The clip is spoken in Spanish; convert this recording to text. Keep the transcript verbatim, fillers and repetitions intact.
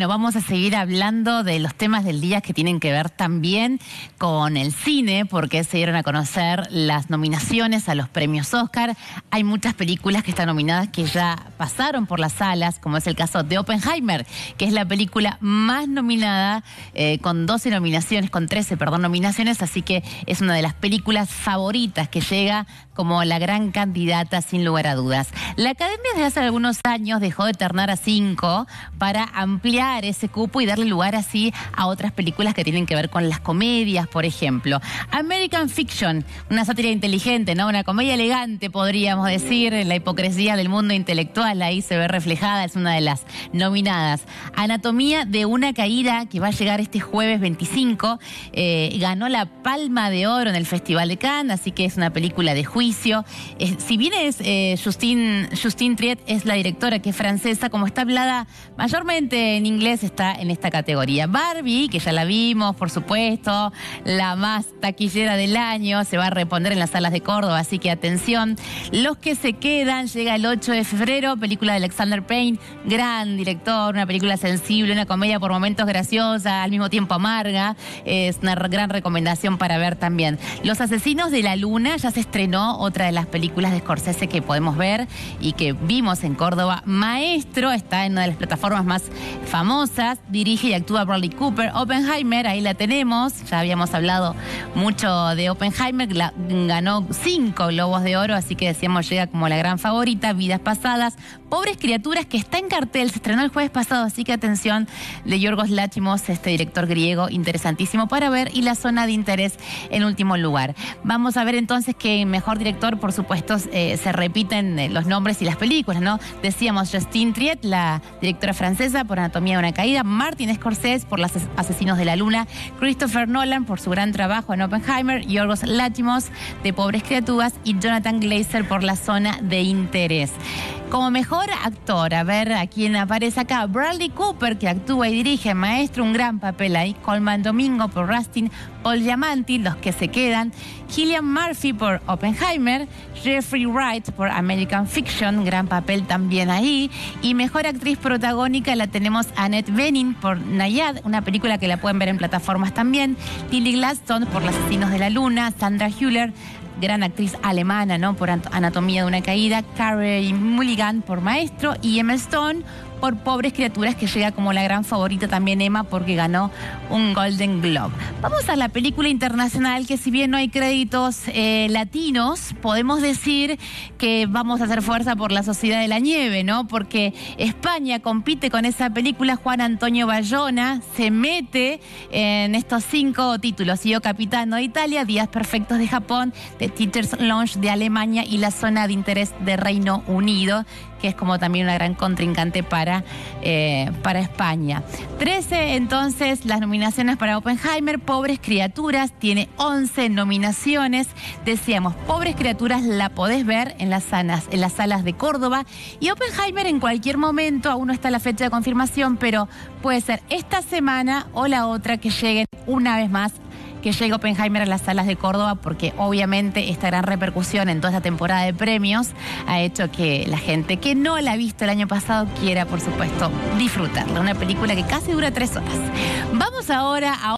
Bueno, vamos a seguir hablando de los temas del día que tienen que ver también con el cine, porque se dieron a conocer las nominaciones a los premios Oscar. Hay muchas películas que están nominadas que ya pasaron por las salas, como es el caso de Oppenheimer, que es la película más nominada, eh, con doce nominaciones, con trece, perdón, nominaciones, así que es una de las películas favoritas que llega como la gran candidata, sin lugar a dudas. La Academia desde hace algunos años dejó de ternar a cinco para ampliar ese cupo y darle lugar así a otras películas que tienen que ver con las comedias, por ejemplo. American Fiction, una sátira inteligente, ¿no? Una comedia elegante, podríamos decir. La hipocresía del mundo intelectual ahí se ve reflejada, es una de las nominadas. Anatomía de una caída, que va a llegar este jueves veinticinco, eh, ganó la Palma de Oro en el Festival de Cannes, así que es una película de juicio. Eh, si bien es eh, Justine, Justine Triet, es la directora, que es francesa, como está hablada mayormente en inglés, está en esta categoría. Barbie, que ya la vimos, por supuesto, la más taquillera del año, se va a reponer en las salas de Córdoba, así que atención. Los que se quedan, llega el ocho de febrero, película de Alexander Payne, gran director, una película sensible, una comedia por momentos graciosa, al mismo tiempo amarga, es una gran recomendación para ver también. Los asesinos de la luna, ya se estrenó, otra de las películas de Scorsese que podemos ver y que vimos en Córdoba. Maestro, está en una de las plataformas más famosas, dirige y actúa Bradley Cooper. Oppenheimer, ahí la tenemos, ya habíamos hablado mucho de Oppenheimer, la, ganó cinco Globos de Oro, así que decíamos llega como la gran favorita. Vidas Pasadas, Pobres Criaturas, que está en cartel, se estrenó el jueves pasado, así que atención, de Yorgos Lanthimos, este director griego, interesantísimo para ver, y La zona de interés en último lugar. Vamos a ver entonces que mejor director, por supuesto, eh, se repiten los nombres y las películas, ¿no? Decíamos Justine Triet, la directora francesa, por Anatomía de una caída, Martin Scorsese por Los asesinos de la luna, Christopher Nolan por su gran trabajo en Oppenheimer, Yorgos Lanthimos de Pobres Criaturas y Jonathan Glazer por La zona de interés. Como mejor actor, a ver a quién aparece acá, Bradley Cooper, que actúa y dirige Maestro, un gran papel ahí, Coleman Domingo por Rustin, Paul Giamatti, Los que se quedan, Cillian Murphy por Oppenheimer, Jeffrey Wright por American Fiction, gran papel también ahí, y mejor actriz protagónica la tenemos Annette Bening por Nyad, una película que la pueden ver en plataformas también, Lily Gladstone por Los asesinos de la luna, Sandra Huller, gran actriz alemana, ¿no? Por Anatomía de una caída, Carey Mulligan por Maestro y Emma Stone por Pobres Criaturas, que llega como la gran favorita también Emma, porque ganó un Golden Globe. Vamos a la película internacional, que si bien no hay créditos eh, latinos, podemos decir que vamos a hacer fuerza por La sociedad de la nieve, ¿no? Porque España compite con esa película. Juan Antonio Bayona se mete en estos cinco títulos: Io Capitano de Italia, Días perfectos de Japón, The Teacher's Lounge de Alemania y La zona de interés de Reino Unido, que es como también una gran contrincante para, eh, para España. trece entonces las nominaciones para Oppenheimer. Pobres Criaturas tiene once nominaciones. Decíamos, Pobres Criaturas la podés ver en las, salas, en las salas de Córdoba, y Oppenheimer en cualquier momento, aún no está la fecha de confirmación, pero puede ser esta semana o la otra que lleguen una vez más, que llegue Oppenheimer a las salas de Córdoba, porque obviamente esta gran repercusión en toda esta temporada de premios ha hecho que la gente que no la ha visto el año pasado quiera, por supuesto, disfrutarla. Una película que casi dura tres horas. Vamos ahora a